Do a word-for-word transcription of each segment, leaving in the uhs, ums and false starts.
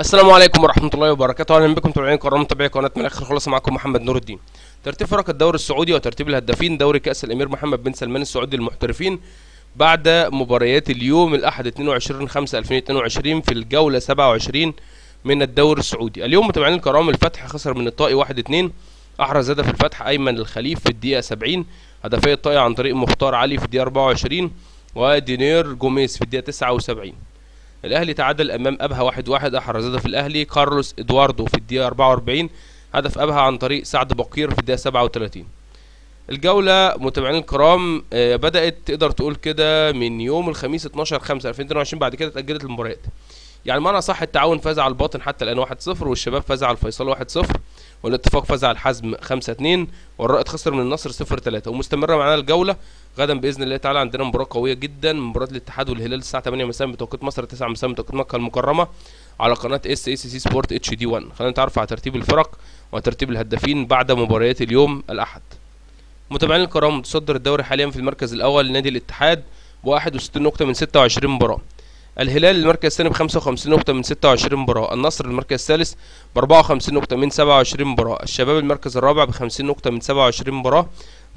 السلام عليكم ورحمه الله وبركاته، اهلا بكم متابعين كرام متابعي قناه من الاخر خالص. معكم محمد نور الدين. ترتيب فرق الدوري السعودي وترتيب الهدافين دوري كاس الامير محمد بن سلمان السعودي للمحترفين بعد مباريات اليوم الاحد اثنين وعشرين خمسة ألفين واثنين وعشرين في الجوله سبعة وعشرين من الدوري السعودي. اليوم متابعين الكرام الفتح خسر من الطائي واحد اثنين، احرز هدف الفتح ايمن الخليف في الدقيقه سبعين، هدفي الطائي عن طريق مختار علي في الدقيقه أربعة وعشرين ودينير جوميز في الدقيقه تسعة وسبعين. الاهلي تعادل امام ابها واحد واحد، احرز هدف الاهلي كارلوس ادواردو في الدقيقه أربعة وأربعين، هدف ابها عن طريق سعد بقير في الدقيقه سبعة وثلاثين. الجوله متابعين الكرام بدات تقدر تقول كده من يوم الخميس اثناشر خمسة ألفين واثنين وعشرين، بعد كده اتاجلت المباريات. يعني معنى صح التعاون فاز على الباطن حتى الان واحد صفر، والشباب فاز على الفيصلي واحد صفر، والاتفاق فاز على الحزم خمسة اثنين، والرائد خسر من النصر صفر ثلاثة. ومستمره معانا الجوله، غدا باذن الله تعالى عندنا مباراه قويه جدا، مباراه الاتحاد والهلال الساعه ثمانية مساء بتوقيت مصر، تسعة مساء بتوقيت مكه المكرمه على قناه اس اي سي سي سبورت اتش دي واحد. خلينا نتعرف على ترتيب الفرق وترتيب الهدافين بعد مباريات اليوم الاحد. متابعين الكرام متصدر الدوري حاليا في المركز الاول نادي الاتحاد واحد وستين نقطه من ستة وعشرين مباراه. الهلال المركز الثاني ب خمسة وخمسين نقطة من ستة وعشرين مباراة، النصر المركز الثالث ب أربعة وخمسين نقطة من سبعة وعشرين مباراة، الشباب المركز الرابع ب خمسين نقطة من سبعة وعشرين مباراة،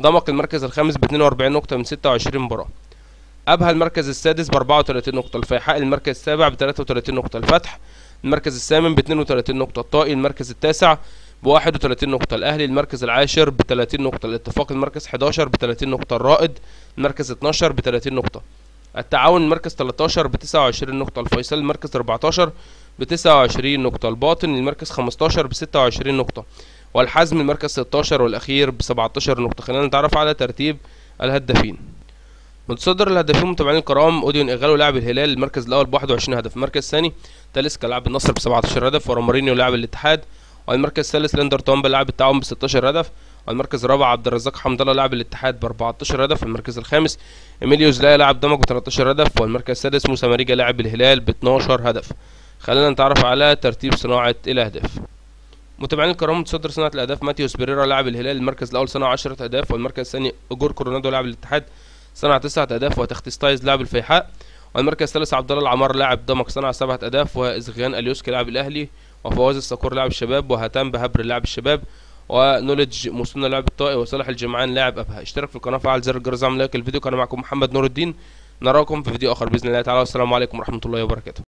ضمك المركز الخامس ب اثنين وأربعين نقطة من ستة وعشرين مباراة، ابها المركز السادس ب أربعة وثلاثين نقطة، الفيحاء المركز السابع ب ثلاثة وثلاثين نقطة، الفتح المركز الثامن ب اثنين وثلاثين نقطة، الطائي المركز التاسع ب واحد وثلاثين نقطة، الاهلي المركز العاشر ب ثلاثين نقطة، الاتفاق المركز حداشر ب ثلاثين نقطة، الرائد المركز اثناشر ب ثلاثين نقطة، التعاون المركز ثلاثة عشر ب تسعة وعشرين نقطة، الفيصلي المركز أربعة عشر ب تسعة وعشرين نقطة، الباطن المركز خمسة عشر ب ستة وعشرين نقطة، والحزم المركز ستة عشر والأخير ب سبعة عشر نقطة. خلينا نتعرف على ترتيب الهدافين. متصدر الهدافين متابعين الكرام اوديون اغالو لاعب الهلال المركز الأول ب واحد وعشرين هدف، المركز الثاني تاليسكا لاعب النصر ب سبعة عشر هدف، ورامارينيو لاعب الاتحاد، والمركز الثالث لاندرتون لاعب التعاون ب ستة عشر هدف، المركز الرابع عبد الرزاق حمد الله لاعب الاتحاد ب أربعة عشر هدف، المركز الخامس اميليوس لاعب ضمك ب ثلاثة عشر هدف، والمركز السادس موساماريجا لاعب الهلال ب اثناشر هدف. خلينا نتعرف على ترتيب صناعة الأهداف. متابعين الكرام متصدر صناعة الأهداف ماتيوس بيريرا لاعب الهلال المركز الأول صنع عشرة أهداف، والمركز الثاني جور كورونادو لاعب الاتحاد صنع تسعة أهداف، وتختيس تايز لاعب الفيحاء، والمركز الثالث عبد الله العمار لاعب ضمك صنع سبعة أهداف، وإزغيان اليوسكي لاعب الأهلي، وفواز الصقور لاعب الشباب، وهتان بهبر لاعب الشباب، ونوليد موسمنا لاعب الطائي، وصالح الجمعان لاعب ابها. اشترك في القناه وفعل زر الجرس، اعمل لايك الفيديو. كان معكم محمد نور الدين، نراكم في فيديو اخر باذن الله تعالى، والسلام عليكم ورحمه الله وبركاته.